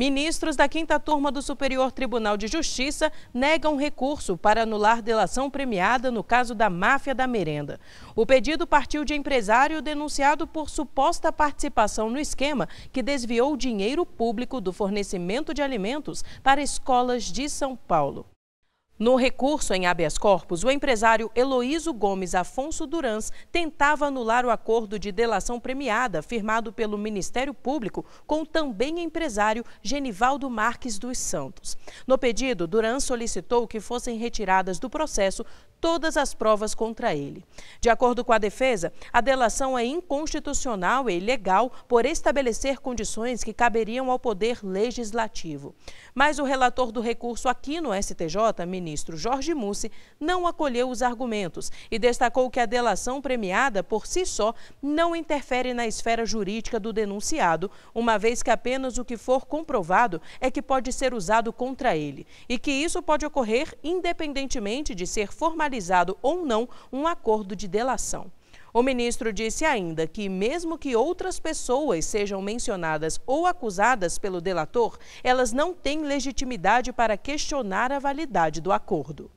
Ministros da Quinta Turma do Superior Tribunal de Justiça negam recurso para anular delação premiada no caso da Máfia da Merenda. O pedido partiu de empresário denunciado por suposta participação no esquema que desviou dinheiro público do fornecimento de alimentos para escolas de São Paulo. No recurso em habeas corpus, o empresário Eloízo Gomes Afonso Durans tentava anular o acordo de delação premiada firmado pelo Ministério Público com o também empresário Genivaldo Marques dos Santos. No pedido, Durans solicitou que fossem retiradas do processo todas as provas contra ele. De acordo com a defesa, a delação é inconstitucional e ilegal por estabelecer condições que caberiam ao poder legislativo. Mas o relator do recurso aqui no STJ, ministro Jorge Mussi, não acolheu os argumentos e destacou que a delação premiada, por si só, não interfere na esfera jurídica do denunciado, uma vez que apenas o que for comprovado é que pode ser usado contra ele, e que isso pode ocorrer independentemente de ser formalizado ou não um acordo de delação. O ministro disse ainda que, mesmo que outras pessoas sejam mencionadas ou acusadas pelo delator, elas não têm legitimidade para questionar a validade do acordo.